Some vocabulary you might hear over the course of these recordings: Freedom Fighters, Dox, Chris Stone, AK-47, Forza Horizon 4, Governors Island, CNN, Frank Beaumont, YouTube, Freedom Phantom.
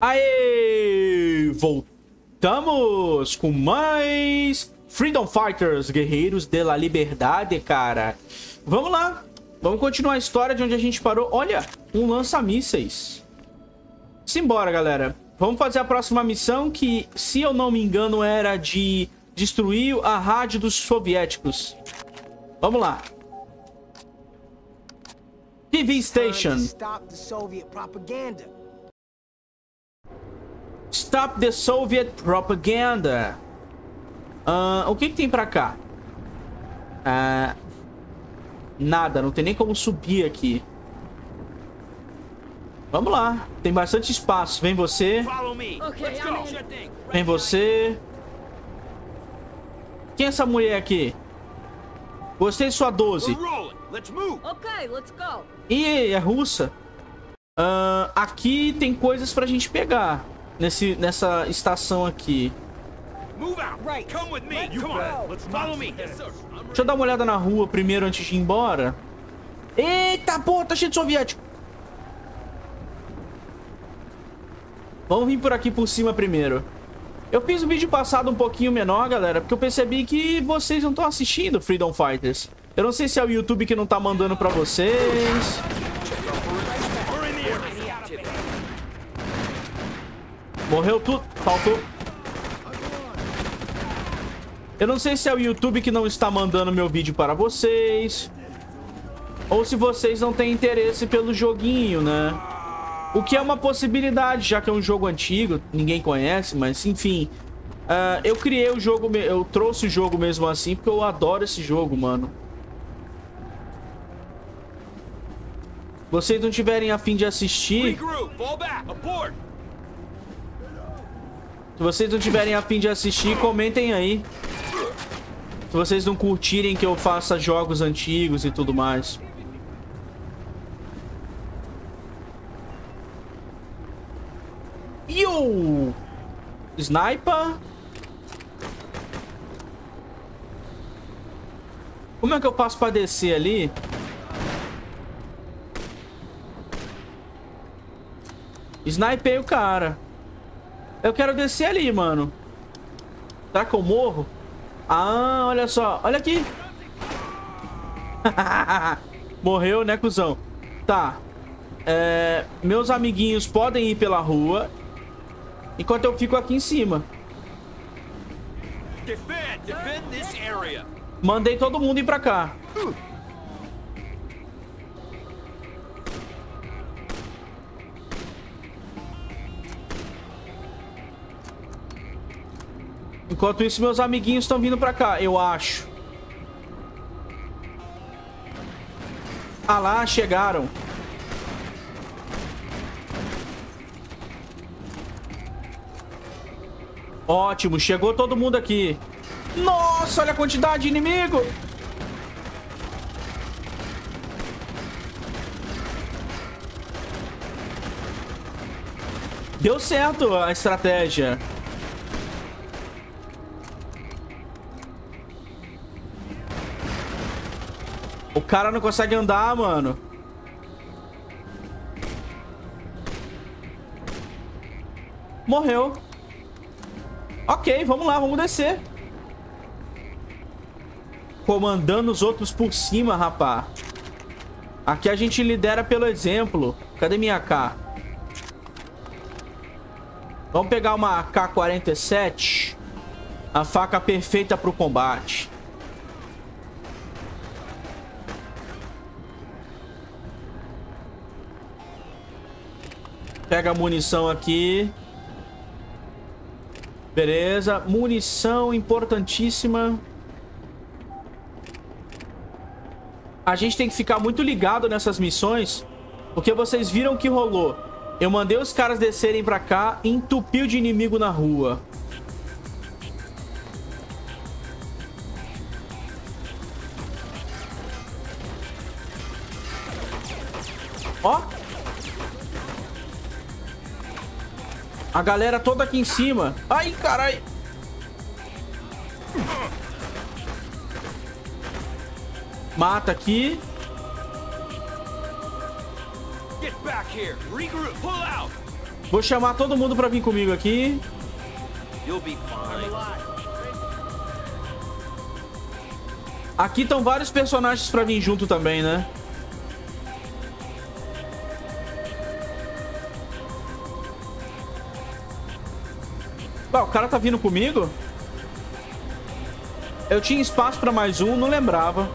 Aê! Voltamos com mais Freedom Fighters, Guerreiros da Liberdade, cara. Vamos lá, vamos continuar a história de onde a gente parou. Olha, um lança-mísseis. Simbora, galera. Vamos fazer a próxima missão que, se eu não me engano, era de destruir a rádio dos soviéticos. Vamos lá. TV Station. Stop the Soviet Propaganda. O que que tem pra cá? Nada, não tem nem como subir aqui. Vamos lá, tem bastante espaço. Vem você. Vem você. Quem é essa mulher aqui? Gostei de sua 12. Ih, é russa. Aqui tem coisas pra gente pegar. Nessa estação aqui. Deixa eu dar uma olhada na rua primeiro antes de ir embora. Eita, pô, tá cheio de soviético. Vamos vir por aqui por cima primeiro. Eu fiz um vídeo passado um pouquinho menor, galera, porque eu percebi que vocês não estão assistindo Freedom Fighters. Eu não sei se é o YouTube que não tá mandando pra vocês. Morreu tudo. Faltou. Eu não sei se é o YouTube que não está mandando meu vídeo para vocês. Ou se vocês não têm interesse pelo joguinho, né? O que é uma possibilidade, já que é um jogo antigo. Ninguém conhece, mas enfim. Eu criei o jogo. Eu trouxe o jogo mesmo assim, porque eu adoro esse jogo, mano. Vocês não tiverem a fim de assistir... Se vocês não tiverem a fim de assistir, comentem aí. Se vocês não curtirem que eu faça jogos antigos e tudo mais. Yo! Sniper? Como é que eu passo pra descer ali? Snipei o cara. Eu quero descer ali, mano. Será que eu morro? Ah, olha só. Olha aqui. Morreu, né, cuzão? Tá. Meus amiguinhos podem ir pela rua enquanto eu fico aqui em cima. Mandei todo mundo ir pra cá. Enquanto isso, meus amiguinhos estão vindo pra cá, eu acho. Ah lá, chegaram. Ótimo, chegou todo mundo aqui. Nossa, olha a quantidade de inimigo. Deu certo a estratégia. O cara não consegue andar, mano. Morreu. Ok, vamos lá, vamos descer. Comandando os outros por cima, rapá. Aqui a gente lidera pelo exemplo. Cadê minha AK? Vamos pegar uma AK-47. A faca perfeita pro combate. Pega a munição aqui. Beleza. Munição importantíssima. A gente tem que ficar muito ligado nessas missões, porque vocês viram o que rolou. Eu mandei os caras descerem pra cá e entupiu de inimigo na rua. Ó. A galera toda aqui em cima. Ai, carai. Mata aqui. Vou chamar todo mundo pra vir comigo aqui. Aqui estão vários personagens pra vir junto também, né? Ah, o cara tá vindo comigo? Eu tinha espaço pra mais um, não lembrava.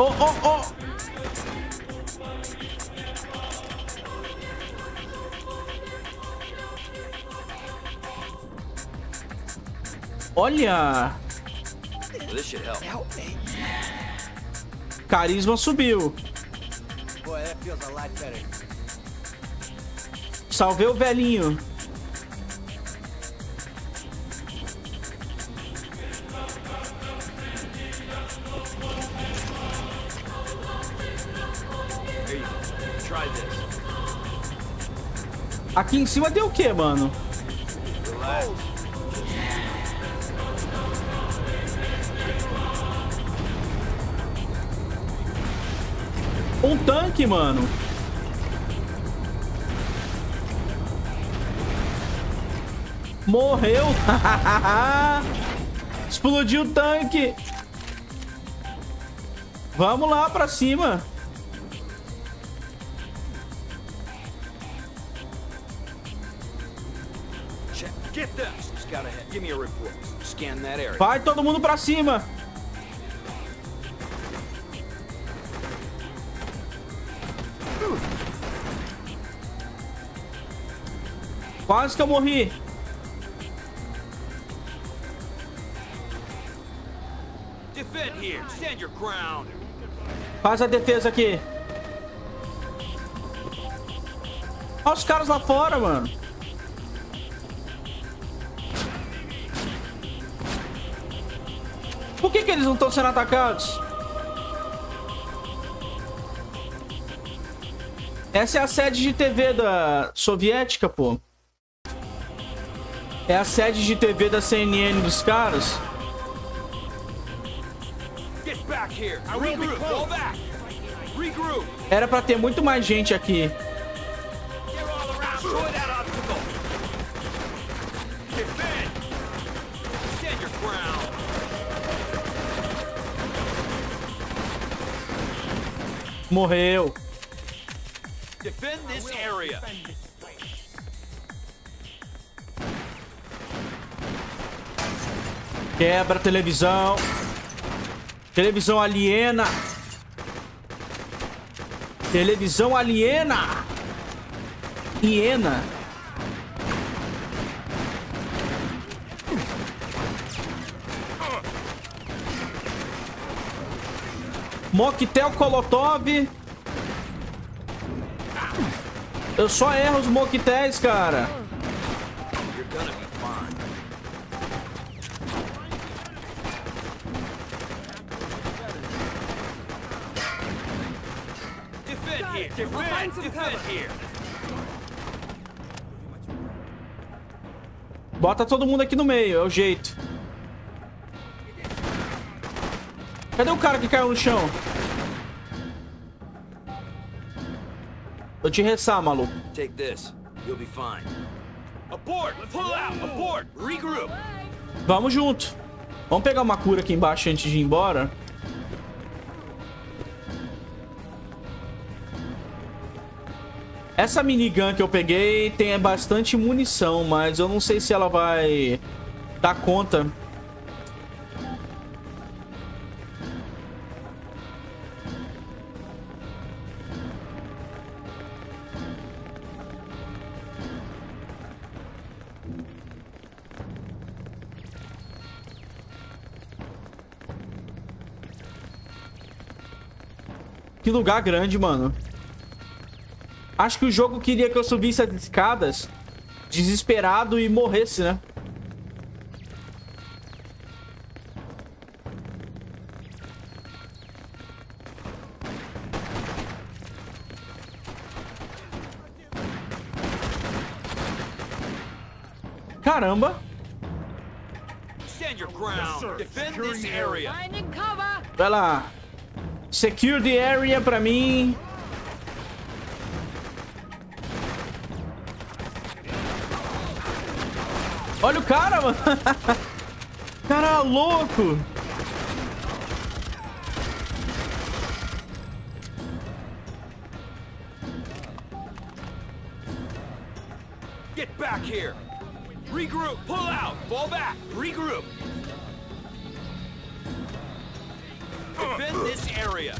Oh, oh, oh! Olha! Carisma subiu. Salvei o velhinho. Aqui em cima tem o que, mano? Um tanque, mano. Morreu. Explodiu o tanque. Vamos lá pra cima. Vai todo mundo pra cima. Quase que eu morri. Faz a defesa aqui. Olha os caras lá fora, mano. Por que eles não estão sendo atacados? Essa é a sede de TV da soviética, pô. É a sede de TV da CNN dos caras. Era pra ter muito mais gente aqui. Morreu. Defend this area. Quebra a televisão. Televisão aliena. Televisão aliena. Hiena. Moquetel Kolotov. Eu só erro os moquetéis, cara. Bota todo mundo aqui no meio, é o jeito. Cadê o cara que caiu no chão? Vou te rezar, maluco. Take this. You'll be fine. Abort! Pull out! Abort! Regroup! Vamos junto. Vamos pegar uma cura aqui embaixo antes de ir embora. Essa minigun que eu peguei tem bastante munição, mas eu não sei se ela vai dar conta. Que lugar grande, mano. Acho que o jogo queria que eu subisse as escadas desesperado e morresse, né? caramba. Vai lá. Secure the area pra mim. Olha o cara, mano. Cara louco. Get back here. Regroup, pull out, fall back, regroup. Defend this area.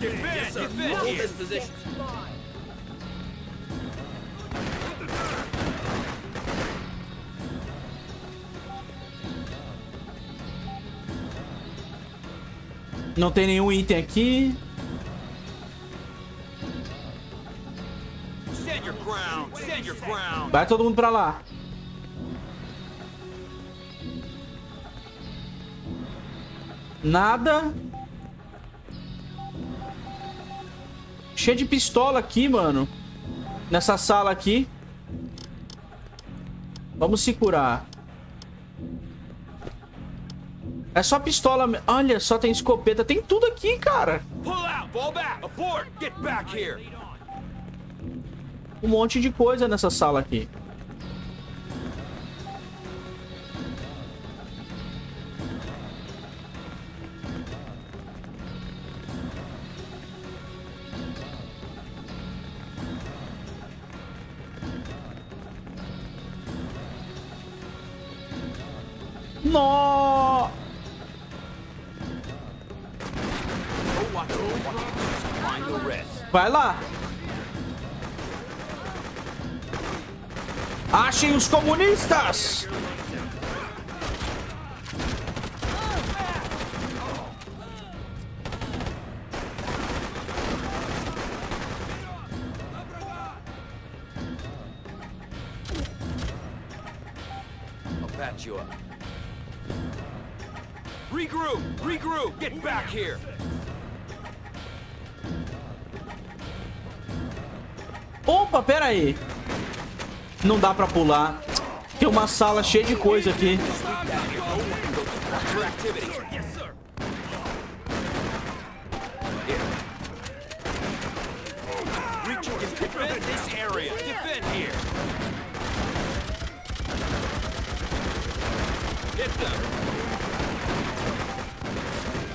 Defend this position. Não tem nenhum item aqui. Vai todo mundo pra lá. Nada. Cheio de pistola aqui, mano. Nessa sala aqui. Vamos se curar. É só pistola. Olha só, tem escopeta. Tem tudo aqui, cara. Um monte de coisa nessa sala aqui. Nossa! Vai lá. Achem os comunistas. Regroup, regroup, get back here. Opa, pera aí. Não dá pra pular. Tem uma sala cheia de coisa aqui.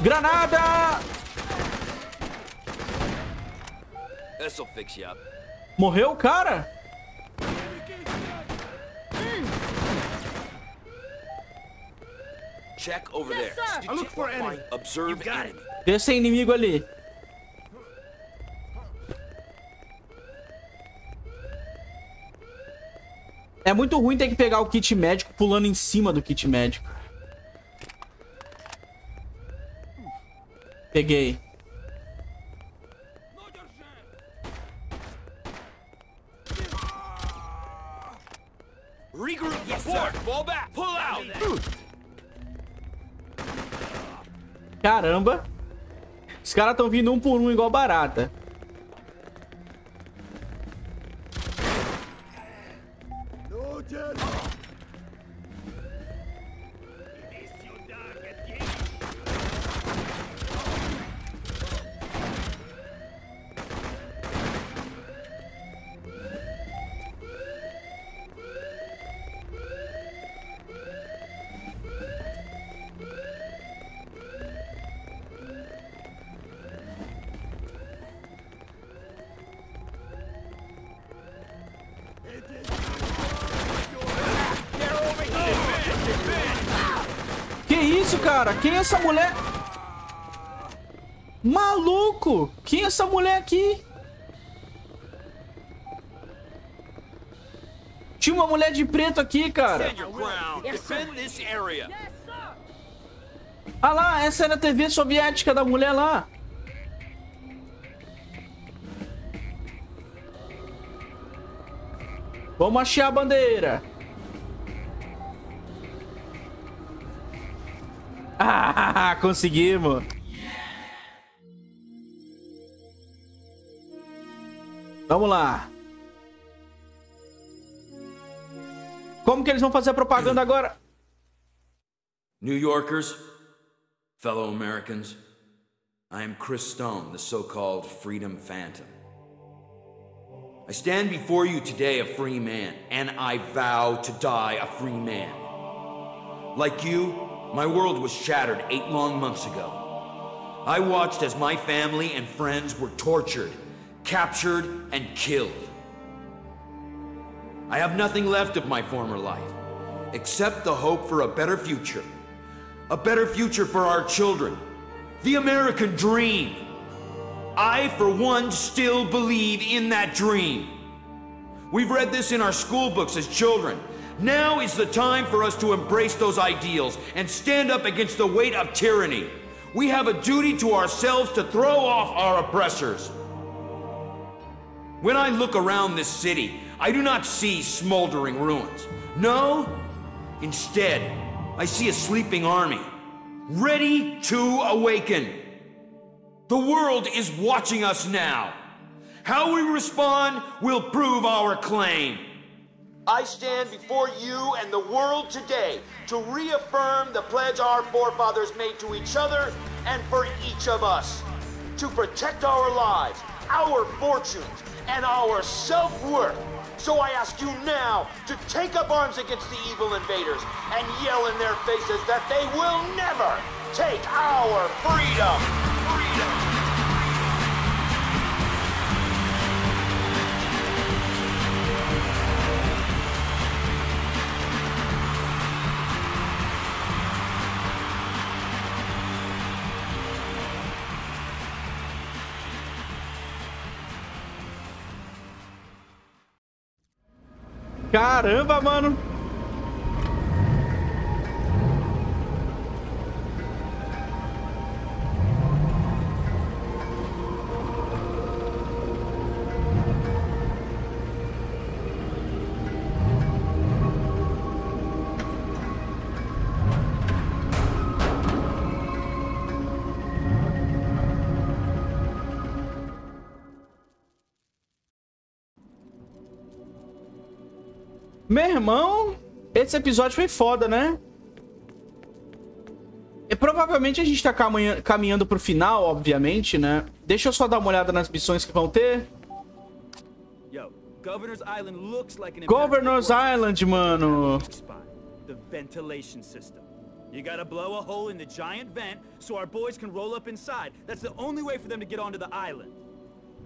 Granada! Morreu o cara? Check over there. I look for enemy. Observe enemy. Esse inimigo ali. É muito ruim ter que pegar o kit médico pulando em cima do kit médico. Peguei. Regroup, report, fall back, pull out. Caramba. Os caras estão vindo um por um igual barata. Cara, quem é essa mulher? Maluco! Quem é essa mulher aqui? Tinha uma mulher de preto aqui, cara. Ah lá, essa era a TV soviética da mulher lá. Vamos achar a bandeira. Ah, conseguimos! Vamos lá! Como que eles vão fazer a propaganda agora? New Yorkers, fellow Americans, I am Chris Stone, the so-called Freedom Phantom. I stand before you today a free man, and I vow to die a free man. Like you, my world was shattered 8 long months ago. I watched as my family and friends were tortured, captured, and killed. I have nothing left of my former life, except the hope for a better future for our children, the American dream. I, for one, still believe in that dream. We've read this in our school books as children. Now is the time for us to embrace those ideals and stand up against the weight of tyranny. We have a duty to ourselves to throw off our oppressors. When I look around this city, I do not see smoldering ruins. No, instead, I see a sleeping army, ready to awaken. The world is watching us now. How we respond will prove our claim. I stand before you and the world today to reaffirm the pledge our forefathers made to each other and for each of us, to protect our lives, our fortunes, and our self-worth. So I ask you now to take up arms against the evil invaders and yell in their faces that they will never take our freedom. Caramba, mano! Meu irmão, esse episódio foi foda, né? E provavelmente a gente tá caminhando pro final, obviamente, né? Deixa eu só dar uma olhada nas missões que vão ter. Yo, Governors Island, looks like an Governors Island, mano. The ventilation system. You gotta blow a hole in the giant vent so our boys can roll up inside. That's the only way for them to get onto the island.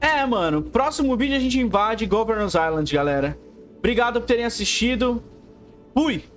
É, mano, próximo vídeo a gente invade Governors Island, galera. Obrigado por terem assistido. Fui!